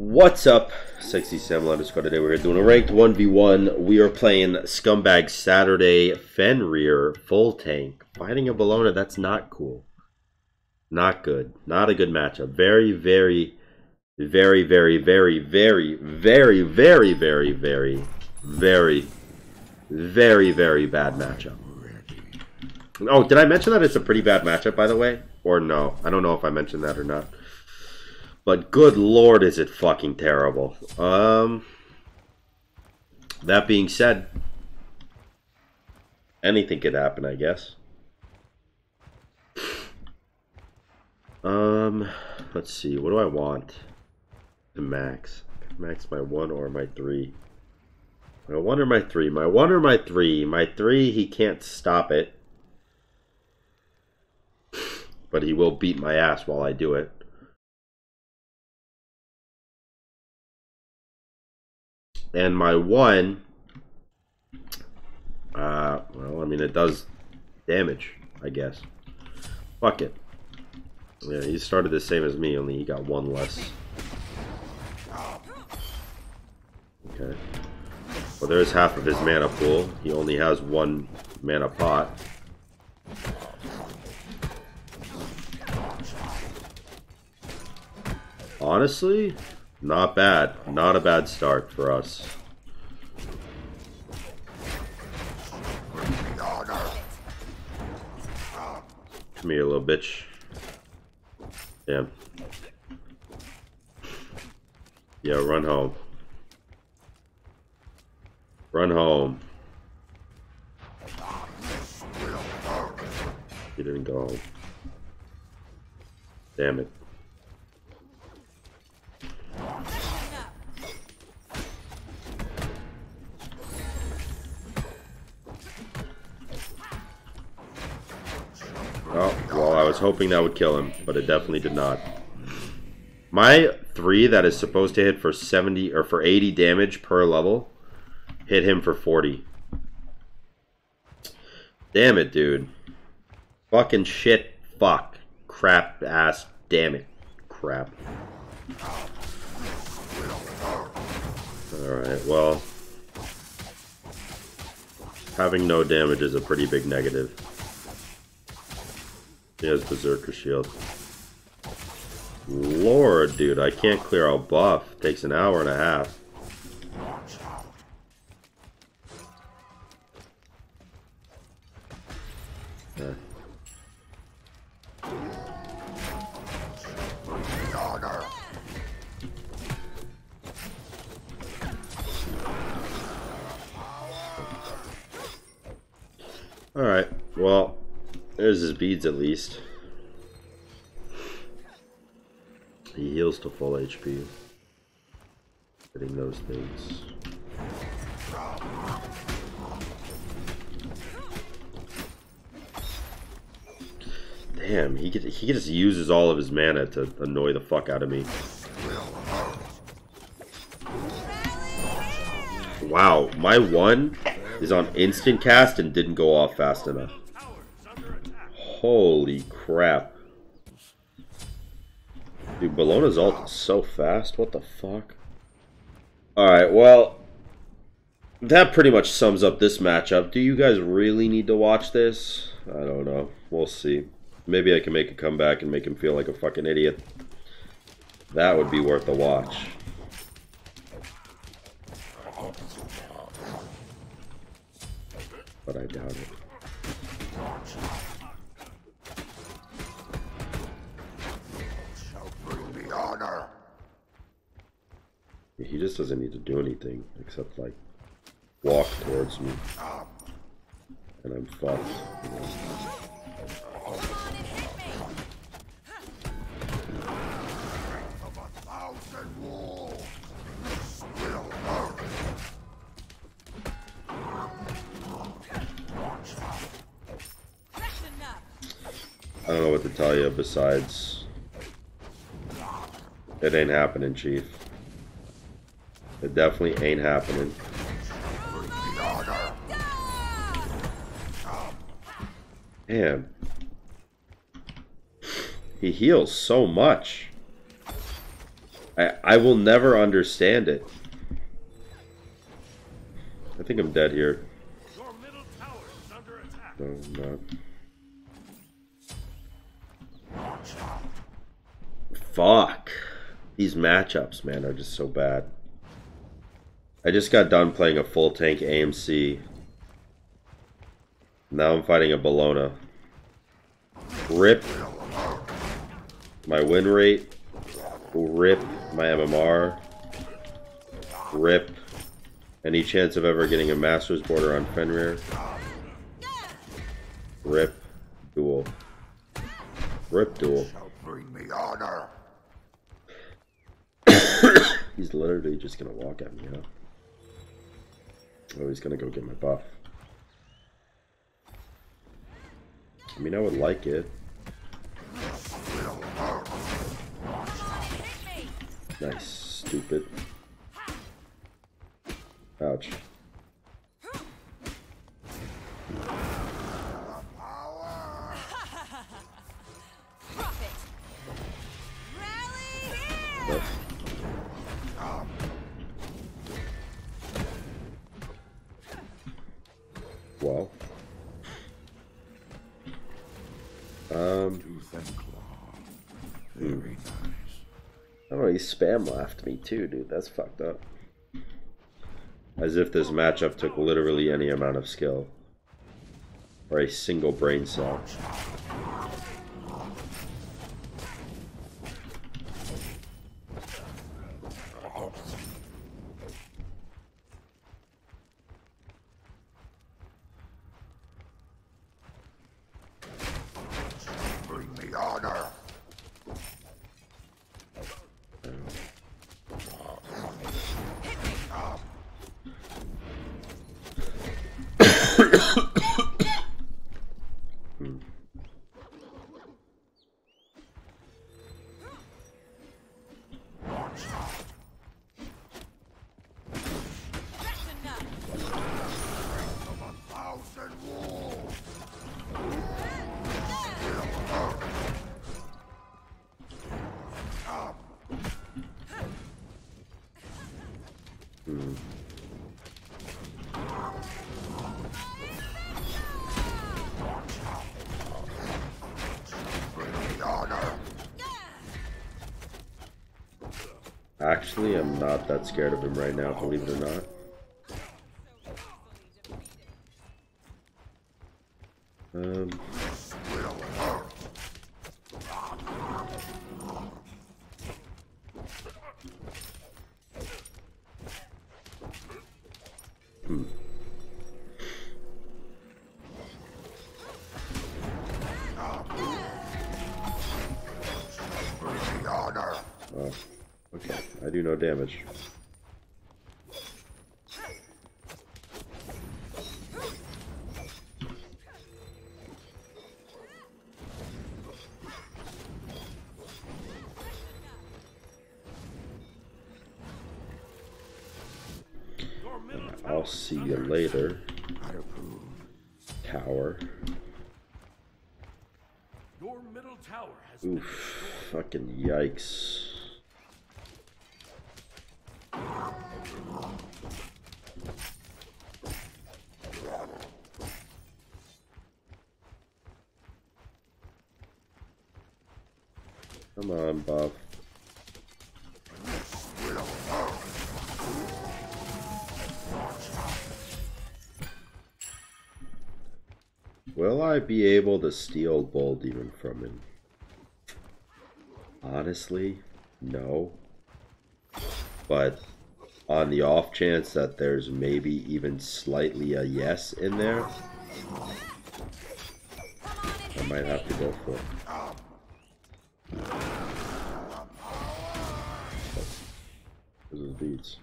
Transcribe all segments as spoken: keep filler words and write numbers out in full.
What's up, Sexy Sam Underscore? Today we're doing a ranked one v one. We are playing Scumbag Saturday, Fenrir, full tank, fighting a Bologna. That's not cool. Not good. Not a good matchup. Very, very, very, very, very, very, very, very, very, very, very, very, very bad matchup. Oh, did I mention that it's a pretty bad matchup, by the way? Or no? I don't know if I mentioned that or not. But good lord, is it fucking terrible. Um, that being said, anything could happen, I guess. Um, let's see. What do I want to max? Max my one or my three. My one or my three. My one or my three. My three, he can't stop it. But he will beat my ass while I do it. And my one, uh, well, I mean, it does damage, I guess. Fuck it. Yeah, he started the same as me, only he got one less. Okay. Well, there's half of his mana pool. He only has one mana pot. Honestly, not bad. Not a bad start for us. Come here, little bitch. Damn. Yeah, run home. Run home. He didn't go home. Damn it. Oh, well, I was hoping that would kill him, but it definitely did not. My three that is supposed to hit for seventy or for eighty damage per level hit him for forty. Damn it, dude. Fucking shit. Fuck. Crap ass. Damn it. Crap. Alright, well, having no damage is a pretty big negative. He has Berserker Shield. Lord, dude, I can't clear out buff. Takes an hour and a half. Okay. Alright, well, there's his beads at least. He heals to full H P. Getting those things. Damn, he could, he just uses all of his mana to annoy the fuck out of me. Wow, my one is on instant cast and didn't go off fast enough. Holy crap. Dude, Bologna's ult is so fast. What the fuck? Alright, well, that pretty much sums up this matchup. Do you guys really need to watch this? I don't know. We'll see. Maybe I can make a comeback and make him feel like a fucking idiot. That would be worth a watch. But I doubt it. He just doesn't need to do anything except like walk towards me, and I'm fucked. You know? I don't know what to tell you besides it ain't happening, Chief. It definitely ain't happening. Damn. He heals so much. I, I will never understand it. I think I'm dead here. Your middle tower is under attack. No, I'm not. Fuck. These matchups, man, are just so bad. I just got done playing a full tank A M C. Now I'm fighting a Bologna. Rip my win rate. Rip my M M R. Rip any chance of ever getting a Master's Border on Fenrir. Rip duel. Rip duel. Bring me honor. He's literally just gonna walk at me, huh? Oh, he's gonna go get my buff. I mean, I would like it. Nice, stupid. Ouch. Well. Um. Very nice. I don't know, he spam laughed me too, dude. That's fucked up. As if this matchup took literally any amount of skill. Or a single brain cell. Actually, I'm not that scared of him right now, believe it or not. Um. Hmm. Oh. Okay, I do no damage. I'll see you later. Tower. Your middle tower has been Oof, fucking yikes. Come on, buff. Will I be able to steal Bull Demon from him? Honestly, no. But on the off chance that there's maybe even slightly a yes in there, I might have to go for it. Those are the beads.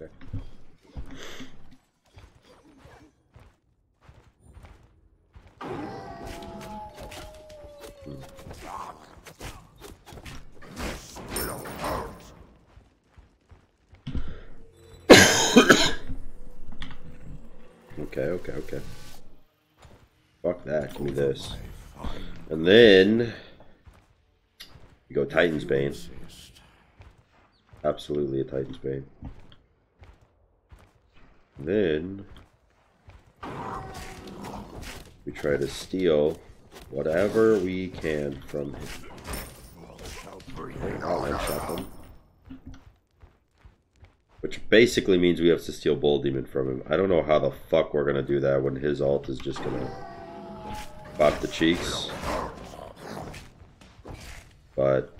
Berserker. Okay, okay, okay. Fuck that, give me this. And then you go Titan's Bane. Absolutely a Titan's Bane. Then we try to steal whatever we can from him. I'll headshot them. Which basically means we have to steal Bull Demon from him. I don't know how the fuck we're gonna do that when his ult is just gonna pop the cheeks. But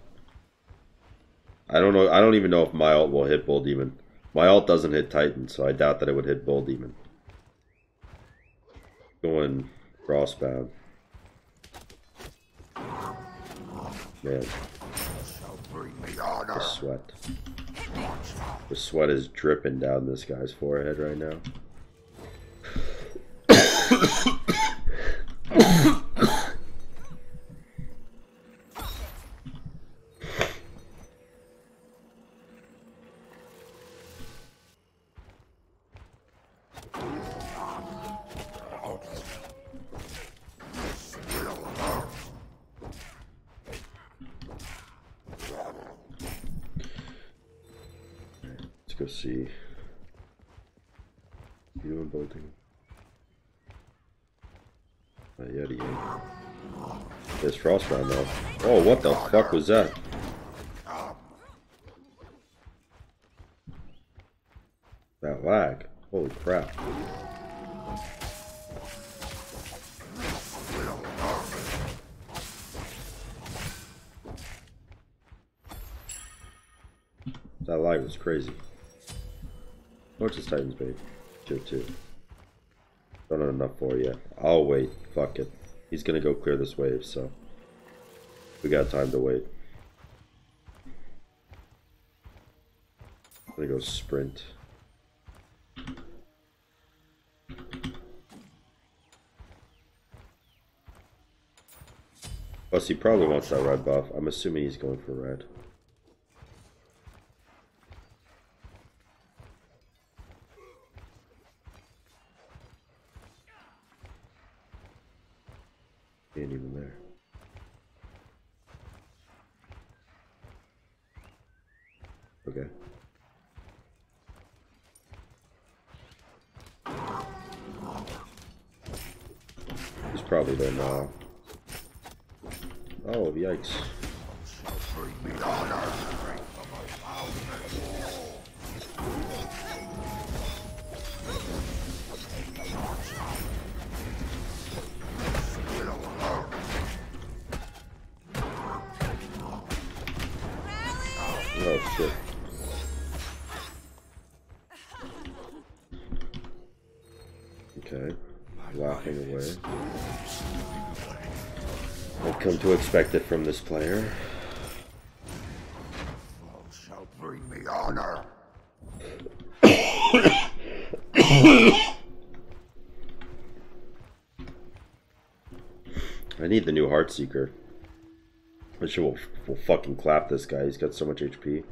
I don't know. I don't even know if my ult will hit Bull Demon. My ult doesn't hit Titan, so I doubt that it would hit Bull Demon. Going crossbound. Man, the sweat. The sweat is dripping down this guy's forehead right now. Go see. You and bolting. Uh, yet again. There's frostbound now. Oh, what the fuck was that? That lag. Holy crap. That lag was crazy. What's this Titan's Bane? tier two. Don't have enough for it yet. I'll wait. Fuck it. He's gonna go clear this wave, so we got time to wait. I'm gonna go sprint. Plus, he probably wants that red buff. I'm assuming he's going for red. Ain't even there. Okay. He's probably there now. Oh, yikes. Oh shit. Okay. Walking away. I've come to expect it from this player. Shall bring me honor. I need the new Heartseeker. I sure will we'll fucking clap this guy. He's got so much H P.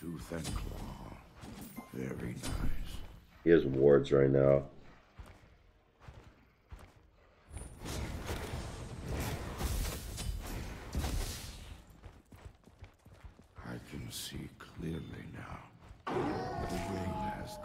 Tooth and claw. Very nice. He has wards right now. I can see clearly now. The rain has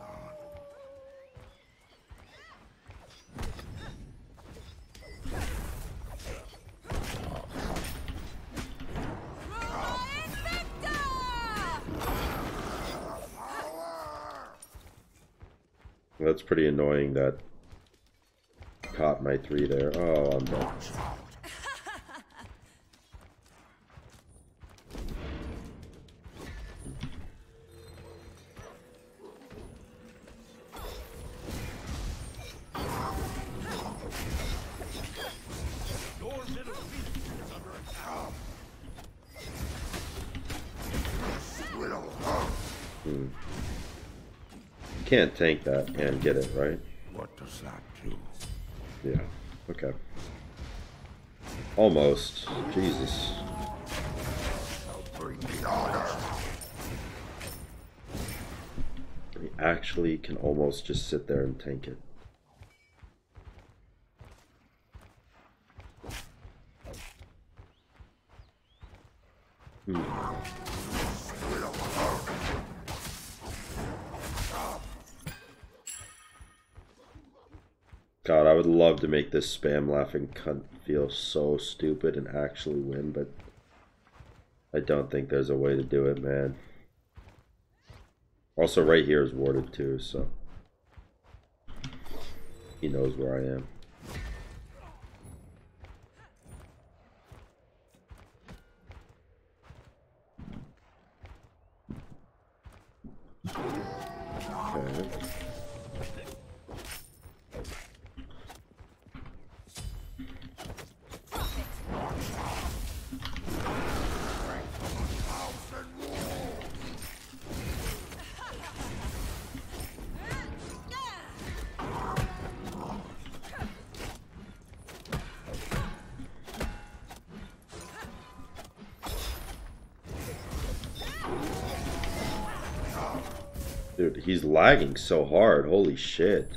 That's pretty annoying that caught my three there. Oh, I'm done. Can't tank that and get it, right? What does that do? Yeah, okay. Almost. Jesus. Bring the honor. They actually can almost just sit there and tank it. God, I would love to make this spam laughing cunt feel so stupid and actually win, but I don't think there's a way to do it, man. Also, right here is warded too, so he knows where I am. Dude, he's lagging so hard. Holy shit.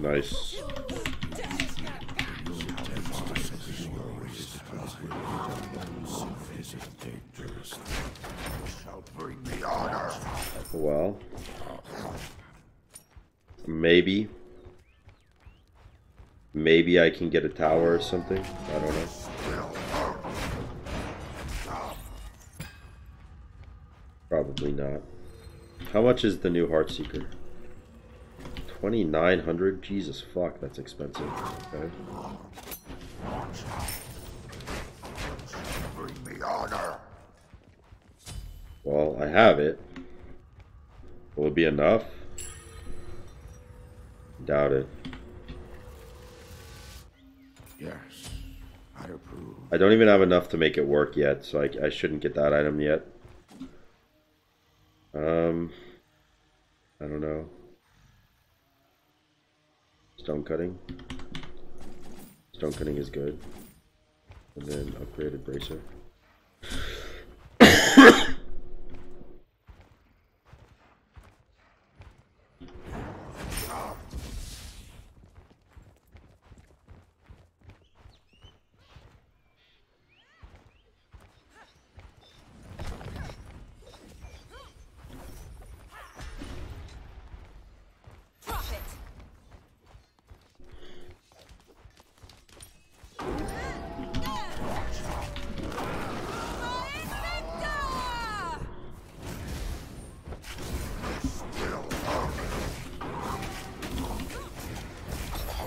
Nice. Well, maybe, maybe I can get a tower or something. I don't know. Probably not. How much is the new Heartseeker? twenty-nine hundred? Jesus fuck, that's expensive. Okay. Well, I have it. Will it be enough? Doubt it. Yes, I approve. I don't even have enough to make it work yet, so I, I shouldn't get that item yet. Um, I don't know. Stone cutting. Stone cutting is good. And then upgraded bracer.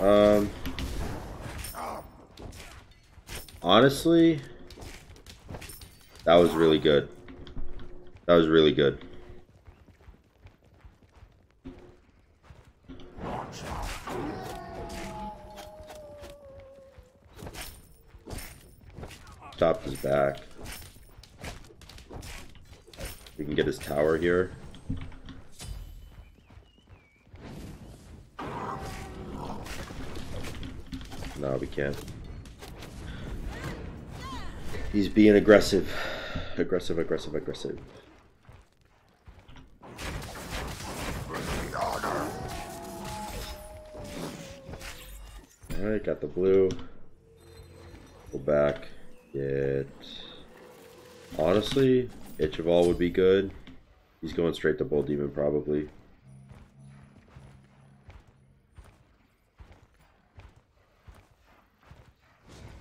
Um, honestly, that was really good. That was really good. Stopped his back. We can get his tower here. No, we can't. He's being aggressive. Aggressive, aggressive, aggressive. Alright, got the blue. Go back. Get Honestly, Ichaival would be good. He's going straight to Bull Demon probably.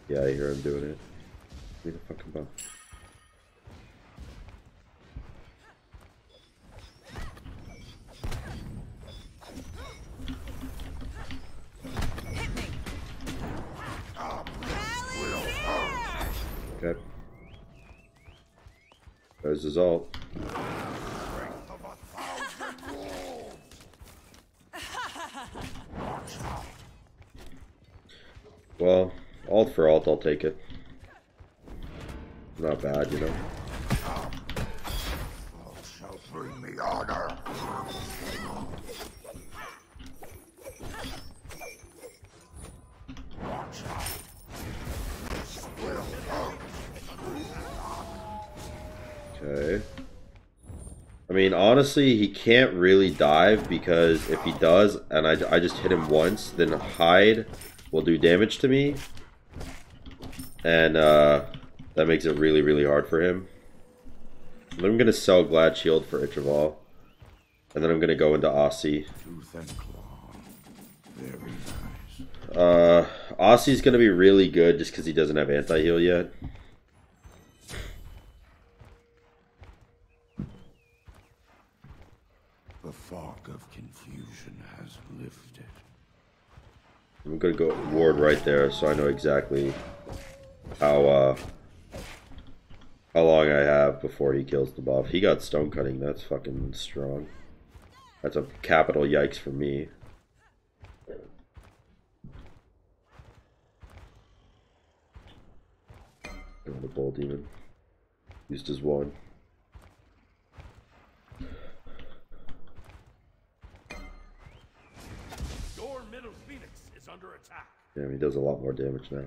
Yeah, I hear him doing it. Give me the fucking buff. Okay. There's his ult. Well, alt for alt, I'll take it. Not bad, you know. Okay. I mean, honestly, he can't really dive because if he does, and I, I just hit him once, then hide will do damage to me. And uh, that makes it really, really hard for him. And then I'm going to sell Glad Shield for Ichaival. And then I'm going to go into Aussie. Uh, Aussie's going to be really good just because he doesn't have anti-heal yet. The fog of confusion has lifted. I'm gonna go ward right there, so I know exactly how uh, how long I have before he kills the buff. He got stone cutting. That's fucking strong. That's a capital yikes for me. Going to Bull Demon. Used his one. Damn, he does a lot more damage now.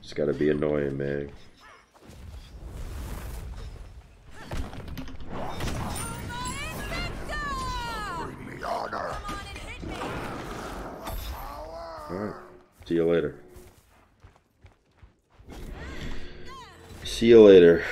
It's gotta be annoying, man. See you later. See you later.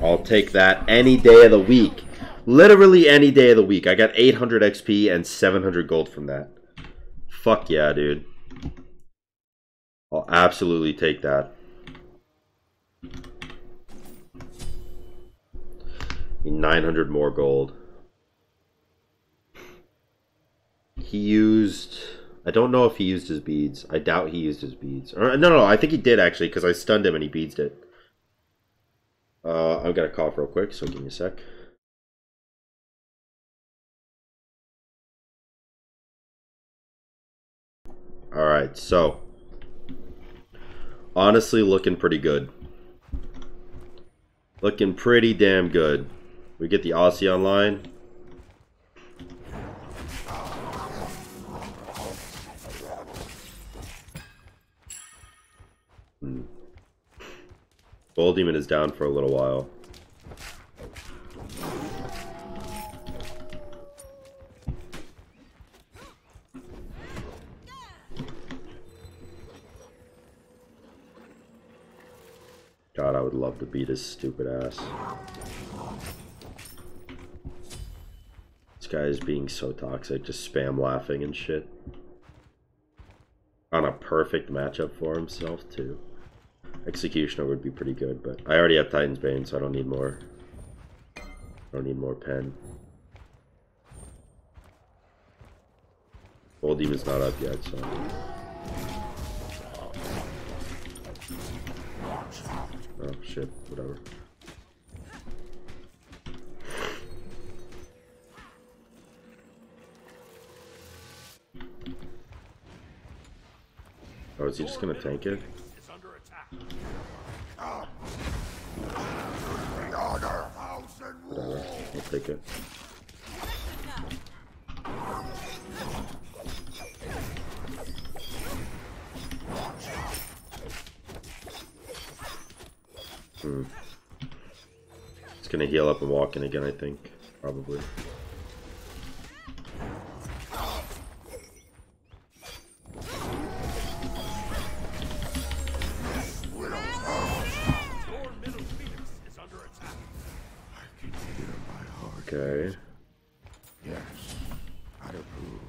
I'll take that any day of the week. Literally any day of the week. I got eight hundred X P and seven hundred gold from that. Fuck yeah, dude. I'll absolutely take that. nine hundred more gold. He used... I don't know if he used his beads. I doubt he used his beads. Or, no, no, I think he did actually because I stunned him and he beads it. Uh, I've got a cough real quick, so give me a sec. Alright, so... honestly, looking pretty good. Looking pretty damn good. We get the Aussie online. Hmm. Bull Demon is down for a little while. God, I would love to beat his stupid ass. This guy is being so toxic, just spam laughing and shit. On a perfect matchup for himself, too. Executioner would be pretty good, but I already have Titan's Bane, so I don't need more. I don't need more pen. Bull Demon's not up yet, so... oh shit, whatever. Oh, is he just gonna tank it? take it. Hmm. It's gonna heal up and walk in again, I think. Probably. Okay. Yes, I approve.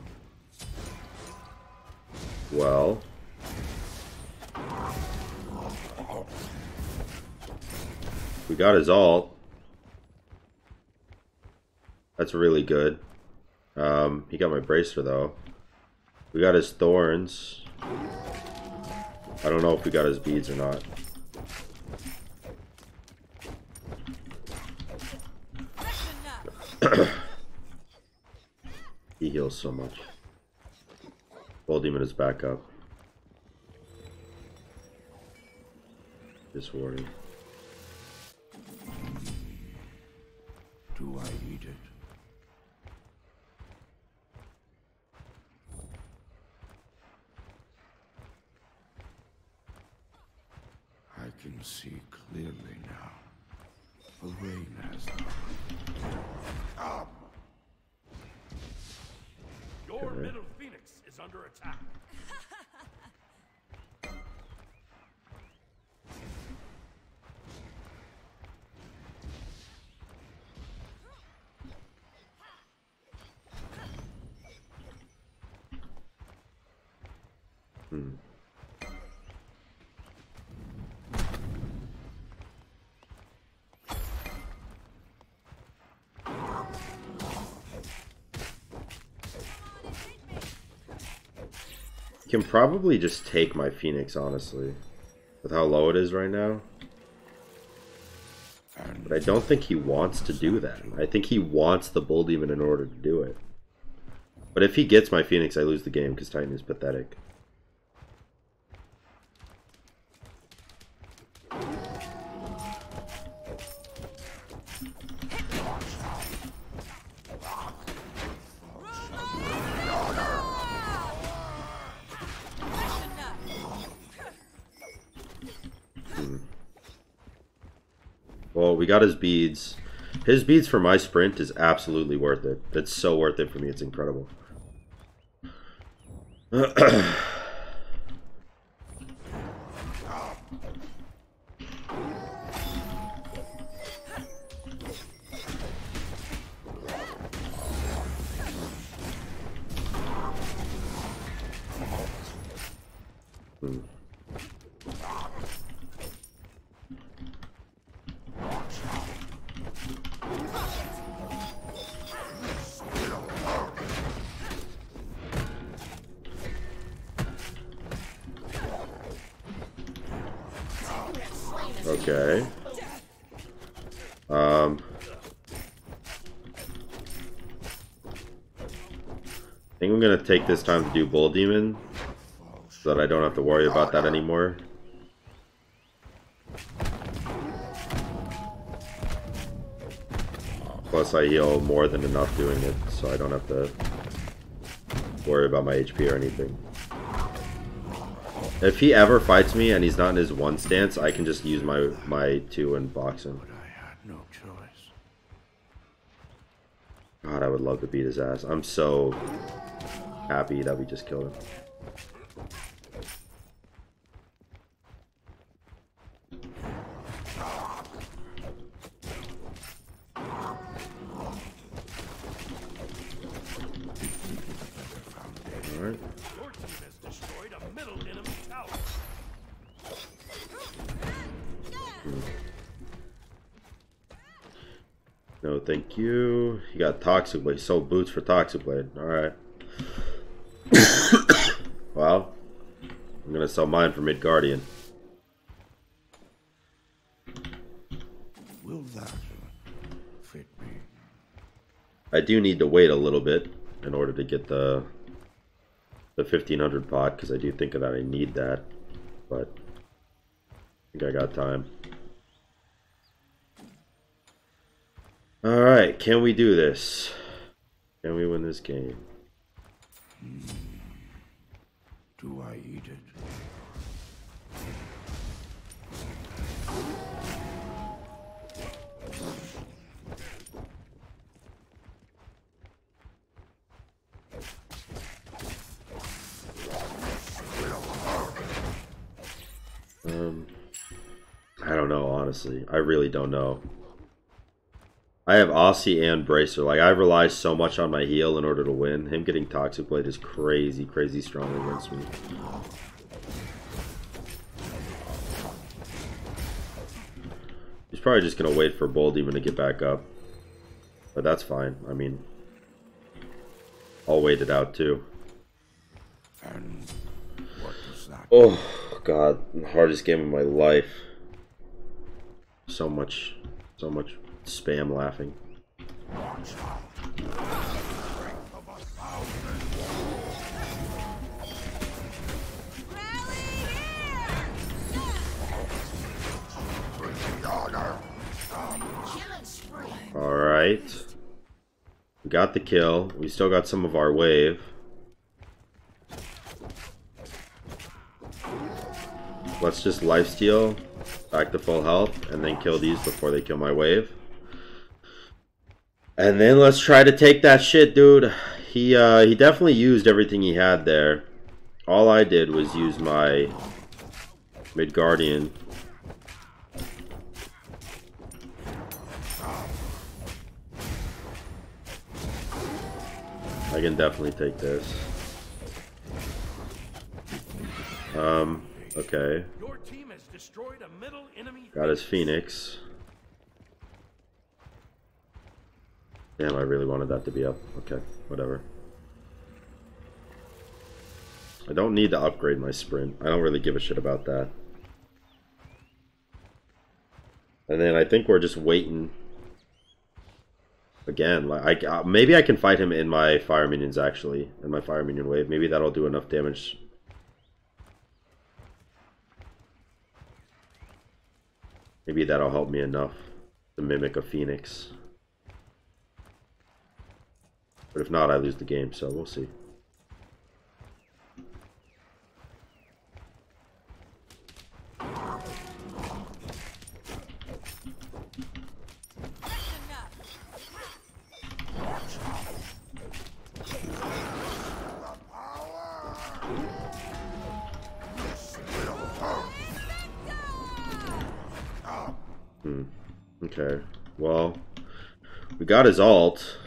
Well. We got his ult. That's really good. Um, he got my bracer though. We got his thorns. I don't know if we got his beads or not. He heals so much. Bull Demon is back up. This warning. Do I need it? I can see clearly now. The rain has come. Your middle Phoenix is under attack. Hmm. Can probably just take my Phoenix, honestly, with how low it is right now. But I don't think he wants to do that. I think he wants the Bull Demon in order to do it. But if he gets my Phoenix, I lose the game because Titan is pathetic. Well, we got his beads. His beads for my sprint is absolutely worth it. That's so worth it for me. It's incredible. hmm. Okay. Um, I think I'm gonna take this time to do Bull Demon, so that I don't have to worry about that anymore. Plus, I heal more than enough doing it, so I don't have to worry about my H P or anything. If he ever fights me and he's not in his one stance, I can just use my my two and box him. I had no choice. God, I would love to beat his ass. I'm so happy that we just killed him. No, thank you. You got Toxic Blade. Sold boots for Toxic Blade. Alright. Well, I'm going to sell mine for mid-guardian. Will that fit me? I do need to wait a little bit in order to get the the fifteen hundred pot, because I do think that I need that. But I think I got time. Alright, can we do this? Can we win this game? Hmm. Do I eat it? Um, I don't know, honestly. I really don't know. I have Aussie and Bracer. Like, I rely so much on my heal in order to win. Him getting Toxic Blade is crazy, crazy strong against me. He's probably just going to wait for Bull Demon to get back up. But that's fine. I mean, I'll wait it out too. And what was that? Oh, God. Hardest game of my life. So much, so much. Spam laughing. All right, we got the kill. We still got some of our wave. Let's just lifesteal back to full health and then kill these before they kill my wave. And then let's try to take that shit, dude. He uh, he definitely used everything he had there. All I did was use my mid-guardian. I can definitely take this. Um, okay. Got his Phoenix. Damn, I really wanted that to be up. Okay, whatever. I don't need to upgrade my sprint. I don't really give a shit about that. And then I think we're just waiting. Again, like I, uh, maybe I can fight him in my fire minions actually, in my fire minion wave. Maybe that'll do enough damage. Maybe that'll help me enough to mimic a Phoenix. But if not, I lose the game, so we'll see. Hmm. Okay. Well, we got his ult.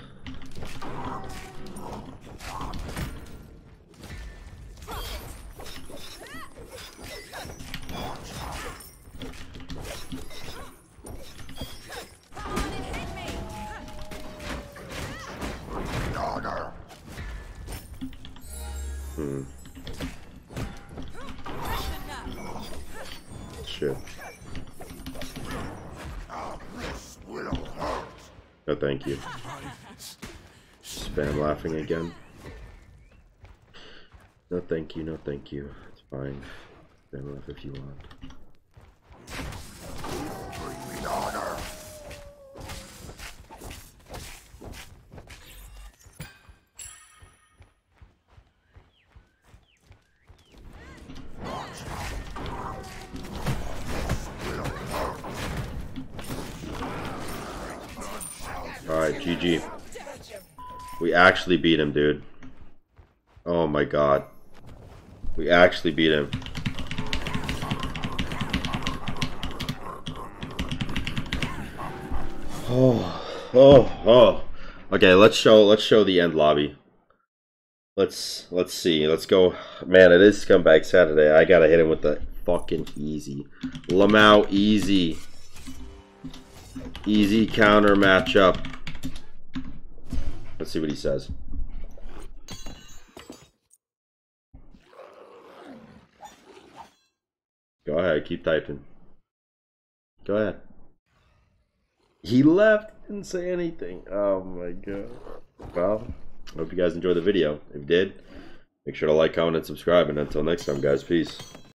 Thank you. Spam laughing again. No thank you, no thank you. It's fine. Spam laugh if you want. Bring me honor. G G. We actually beat him, dude. Oh my god. We actually beat him. Oh, oh, oh. Okay, let's show let's show the end lobby. Let's let's see. Let's go. Man, it is Scumbag Saturday. I gotta hit him with the fucking easy. Lamau easy. Easy counter matchup. Let's see what he says. Go ahead, keep typing. Go ahead. He left, didn't say anything. Oh my god. Well, I hope you guys enjoyed the video. If you did, make sure to like, comment, and subscribe. And until next time, guys, peace.